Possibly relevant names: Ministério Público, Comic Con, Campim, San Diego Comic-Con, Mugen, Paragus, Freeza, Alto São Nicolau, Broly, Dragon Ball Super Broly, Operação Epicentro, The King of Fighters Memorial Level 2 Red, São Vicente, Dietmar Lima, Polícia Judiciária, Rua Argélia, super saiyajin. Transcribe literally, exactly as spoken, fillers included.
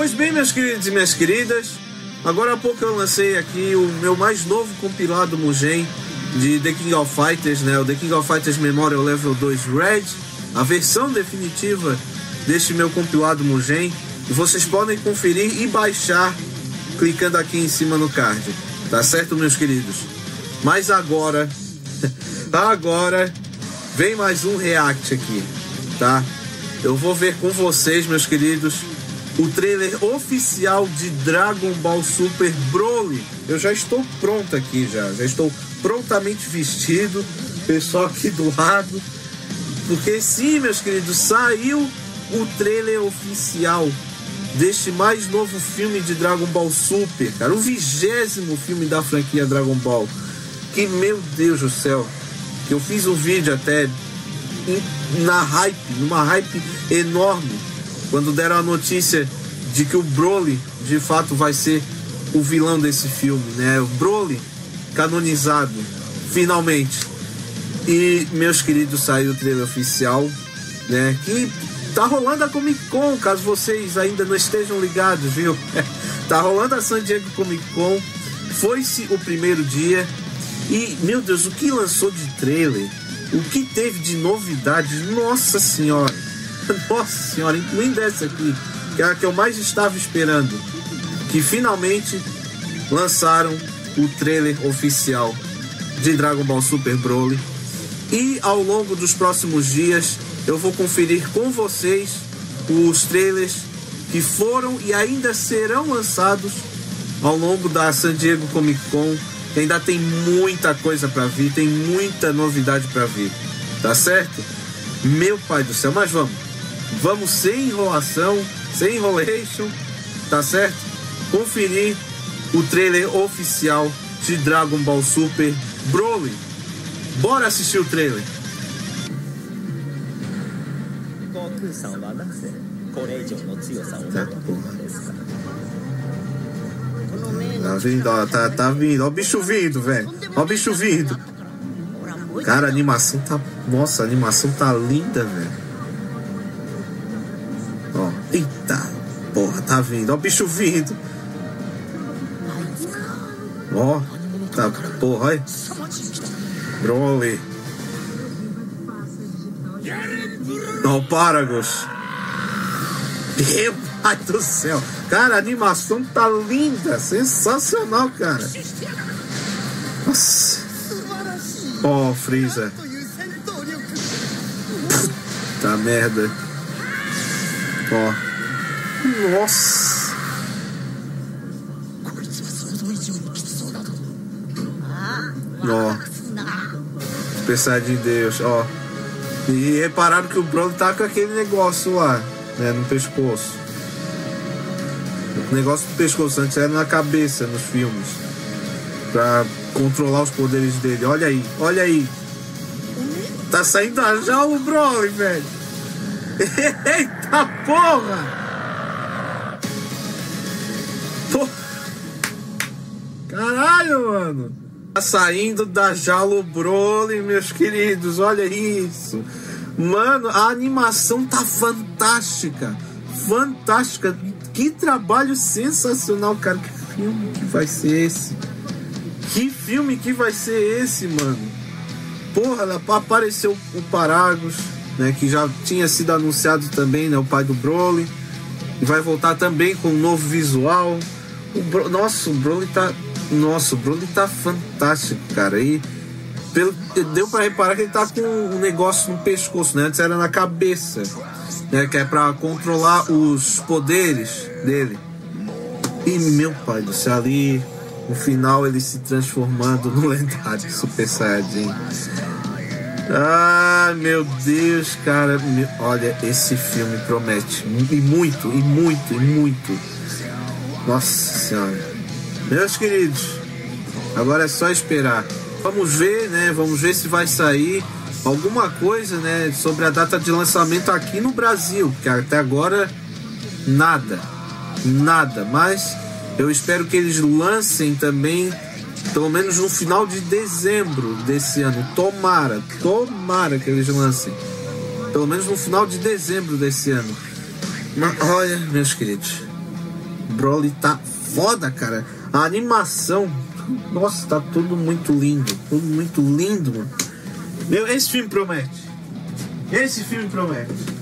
Pois bem, meus queridos e minhas queridas, agora há pouco eu lancei aqui o meu mais novo compilado Mugen de The King of Fighters, né? O The King of Fighters Memorial Level dois Red, a versão definitiva deste meu compilado Mugen. E vocês podem conferir e baixar clicando aqui em cima no card. Tá certo, meus queridos? Mas agora, agora vem mais um react aqui, tá? Eu vou ver com vocês, meus queridos, o trailer oficial de Dragon Ball Super Broly. Eu já estou pronto aqui, já. Já estou prontamente vestido. Pessoal aqui do lado. Porque sim, meus queridos, saiu o trailer oficial deste mais novo filme de Dragon Ball Super, cara. O vigésimo filme da franquia Dragon Ball. Que, meu Deus do céu. Eu fiz um vídeo até na hype, numa hype enorme, quando deram a notícia de que o Broly de fato vai ser o vilão desse filme, né? O Broly canonizado, finalmente. E, meus queridos, saiu o trailer oficial, né? Que tá rolando a Comic Con, caso vocês ainda não estejam ligados, viu? Tá rolando a San Diego Comic Con. Foi-se o primeiro dia. E, meu Deus, o que lançou de trailer? O que teve de novidade? Nossa senhora, nossa senhora, incluindo essa aqui, que era a que eu mais estava esperando, que finalmente lançaram o trailer oficial de Dragon Ball Super Broly. E ao longo dos próximos dias eu vou conferir com vocês os trailers que foram e ainda serão lançados ao longo da San Diego Comic Con. Ainda tem muita coisa pra vir, tem muita novidade pra vir, tá certo? Meu pai do céu, mas vamos, vamos sem enrolação, sem enrolation, tá certo? Conferir o trailer oficial de Dragon Ball Super Broly. Bora assistir o trailer. Tá, tá vindo, ó, tá, tá vindo, ó o bicho vindo, velho, ó o bicho vindo. Cara, a animação tá, nossa, a animação tá linda, velho. Ó, eita, porra, tá vindo, ó o bicho vindo. Ó, tá, porra, olha. Broly. Ó o Paragus. Meu pai do céu. Cara, a animação tá linda. Sensacional, cara. Nossa. Ó, oh, Freeza. Puta merda. Ó. Oh. Nossa. Ó. Oh. Pensar de Deus, ó. Oh. E repararam que o Broly tá com aquele negócio lá, né, no pescoço. O negócio do pescoço antes era na cabeça nos filmes, pra controlar os poderes dele. Olha aí, olha aí. Tá saindo a já o Broly, velho. Eita porra! Porra! Caralho, mano! Tá saindo da jaula o Broly, meus queridos. Olha isso. Mano, a animação tá fantástica. Fantástica. Que trabalho sensacional, cara. Que filme que vai ser esse? Que filme que vai ser esse, mano? Porra, apareceu o Paragus, né? Que já tinha sido anunciado também, né? O pai do Broly. E vai voltar também com um novo visual. O Bro... Nossa, o Broly tá... Nossa, o Broly tá fantástico, cara. E... Pelo, deu pra reparar que ele tá com um negócio no pescoço, né? Antes era na cabeça, né? Que é pra controlar os poderes dele. E, meu pai do céu, ali no final ele se transformando no lendário Super Saiyajin. Ah, meu Deus, cara. Olha, esse filme promete. E muito, e muito, e muito. Nossa senhora. Meus queridos, agora é só esperar. Vamos ver, né? Vamos ver se vai sair alguma coisa, né? Sobre a data de lançamento aqui no Brasil. Porque até agora, nada. Nada. Mas eu espero que eles lancem também, pelo menos no final de dezembro desse ano. Tomara, tomara que eles lancem. Pelo menos no final de dezembro desse ano. Mas olha, meus queridos, Broly tá foda, cara. A animação, nossa, tá tudo muito lindo. Tudo muito lindo, mano. Meu, esse filme promete. Esse filme promete.